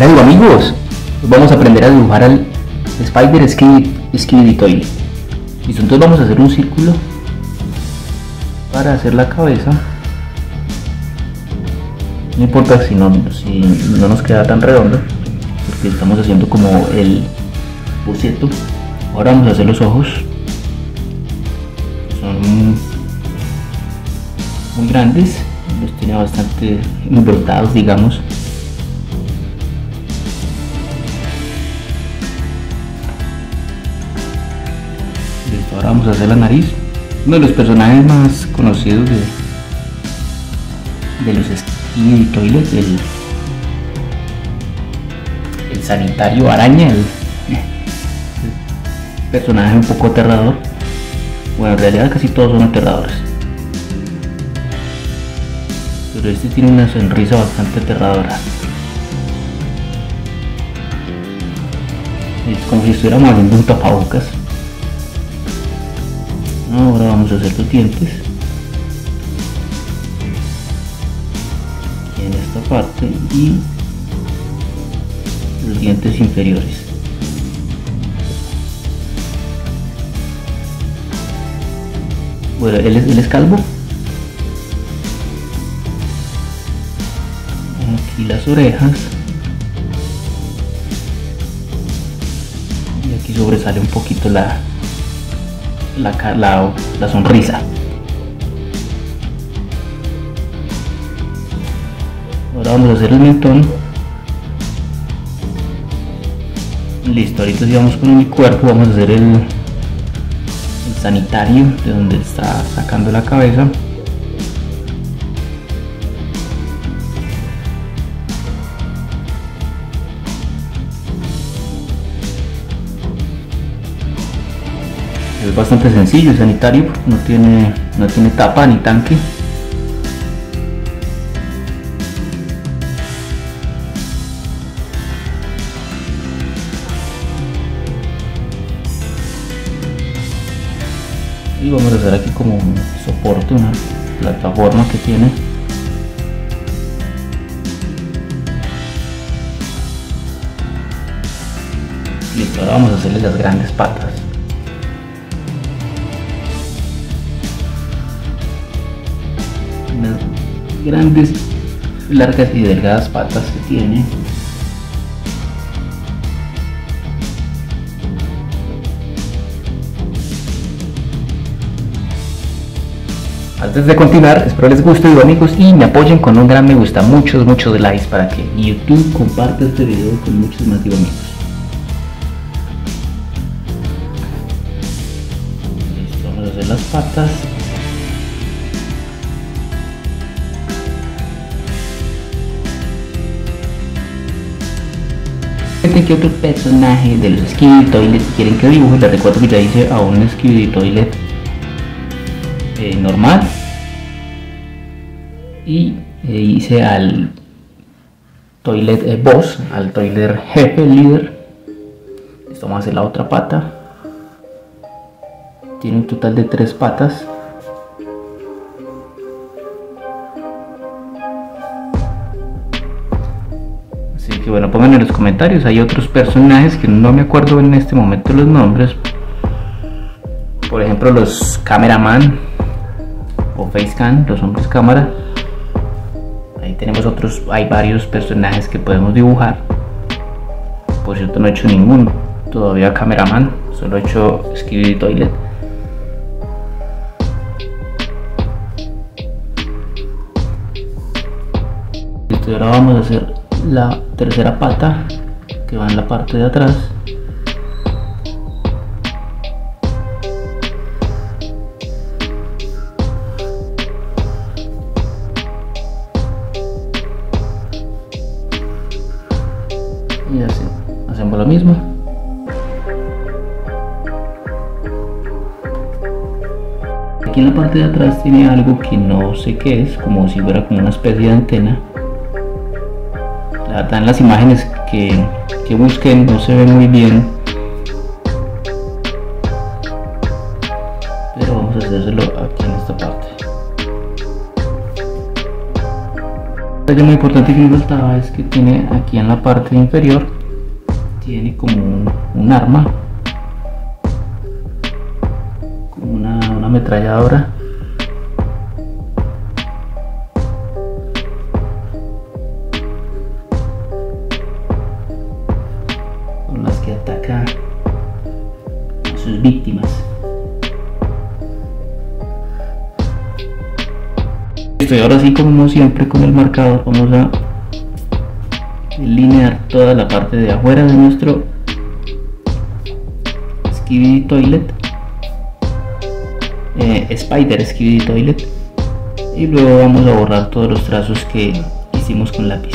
Les digo, amigos, vamos a aprender a dibujar al Spider Skibidi Toilet. Listo, entonces vamos a hacer un círculo para hacer la cabeza. No importa si no nos queda tan redondo, porque estamos haciendo como el boceto. Ahora vamos a hacer los ojos. Son muy grandes, los tiene bastante brotados, digamos. Listo, ahora vamos a hacer la nariz. Uno de los personajes más conocidos de los Skibidi Toilet, el sanitario araña, el personaje un poco aterrador. Bueno, en realidad casi todos son aterradores, pero este tiene una sonrisa bastante aterradora. Es como si estuviéramos haciendo un tapabocas. Ahora vamos a hacer los dientes. Aquí en esta parte y los dientes inferiores. Bueno, él es calvo. Aquí las orejas. Y aquí sobresale un poquito la sonrisa. Ahora vamos a hacer el mentón. Listo, ahorita sí vamos con el cuerpo. Vamos a hacer el sanitario, de donde está sacando la cabeza. Es bastante sencillo el sanitario, porque no tiene tapa ni tanque. Y vamos a hacer aquí como un soporte, una plataforma que tiene. Listo, ahora vamos a hacerle las grandes patas. Grandes, largas y delgadas patas que tiene. Antes de continuar, espero les guste, amigos, y me apoyen con un gran me gusta, muchos likes para que YouTube comparta este video con muchos más amigos. Listo, vamos a hacer las patas. Que otro personaje de los Skibidi Toilet quieren que dibuje, les recuerdo que ya hice a un Skibidi Toilet normal y hice al Toilet Boss, al Toilet Jefe, Líder. Esto, vamos a hacer la otra pata. Tiene un total de 3 patas. Que bueno, pongan en los comentarios, hay otros personajes que no me acuerdo en este momento los nombres, por ejemplo los cameraman o facecam, los hombres cámara. Ahí tenemos otros, hay varios personajes que podemos dibujar. Por cierto, no he hecho ninguno todavía cameraman, solo he hecho Skibidi Toilet. Esto, ahora vamos a hacer la tercera pata que va en la parte de atrás. Y así hacemos lo mismo. Aquí en la parte de atrás tiene algo que no sé qué es, como si fuera como una especie de antena. La verdad, en las imágenes que busquen no se ve muy bien, pero vamos a hacérselo aquí en esta parte. detalle muy importante que me faltaba es que tiene aquí en la parte inferior, tiene como un arma, como una ametralladora. Víctimas. Estoy ahora sí, como siempre, con el marcador. Vamos a delinear toda la parte de afuera de nuestro Skibidi Toilet, Skibidi Toilet, y luego vamos a borrar todos los trazos que hicimos con lápiz.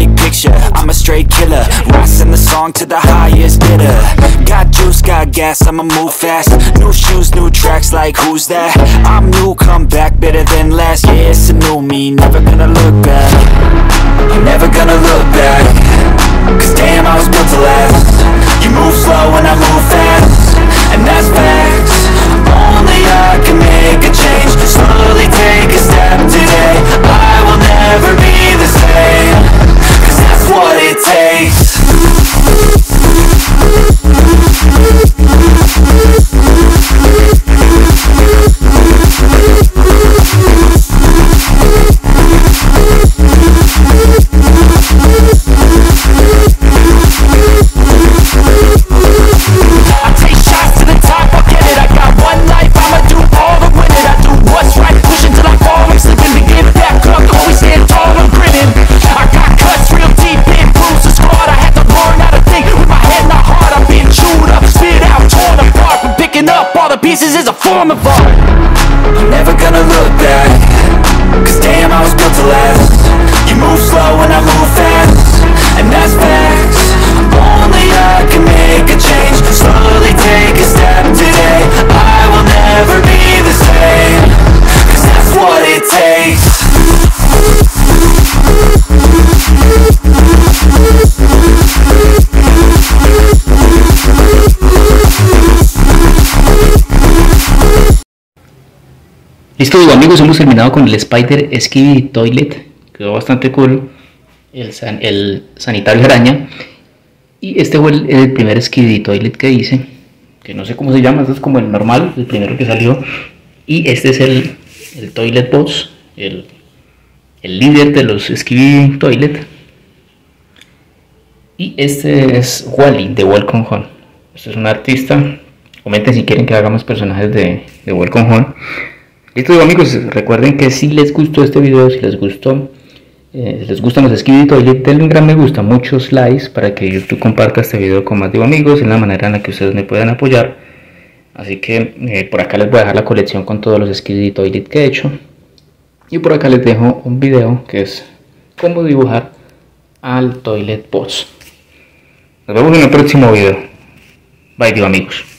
picture, I'm a straight killer. Rising the song to the highest bidder. Got juice, got gas, I'ma move fast. New shoes, new tracks, like who's that? I'm new, come back, better than last. Yeah, it's a new me, never gonna look back. I'm never gonna look back, cause damn, I was built to last. You move slow and I move fast, and that's facts. Only I can make a change. Slowly take a step today. I will never be the same, cause that's what it takes. Pieces is a form of art. I'm never gonna look back, cause damn, I was built to last. You move slow and I move fast, and that's facts. Only I can make a change. Slowly take a step today. I will never be the same, cause that's what it takes. Listo, amigos, hemos terminado con el Skibidi Toilet. Quedó bastante cool el sanitario araña. Y este fue el primer Skibidi Toilet que hice, que no sé cómo se llama. Este es como el normal, el primero que salió. Y este es el Toilet Boss, el líder de los Skibidi Toilet. Y este es Wally de Welcome Home. Este es un artista. Comenten si quieren que hagamos personajes de Welcome Home. Listo, amigos, recuerden que si les gustó este video, si les gustan los Skibidi Toilet, denle un gran me gusta, muchos likes para que YouTube comparta este video con más de amigos, en la manera en la que ustedes me puedan apoyar. Así que por acá les voy a dejar la colección con todos los Skibidi Toilet que he hecho. Y por acá les dejo un video que es cómo dibujar al Toilet Boss. Nos vemos en el próximo video. Bye, amigos.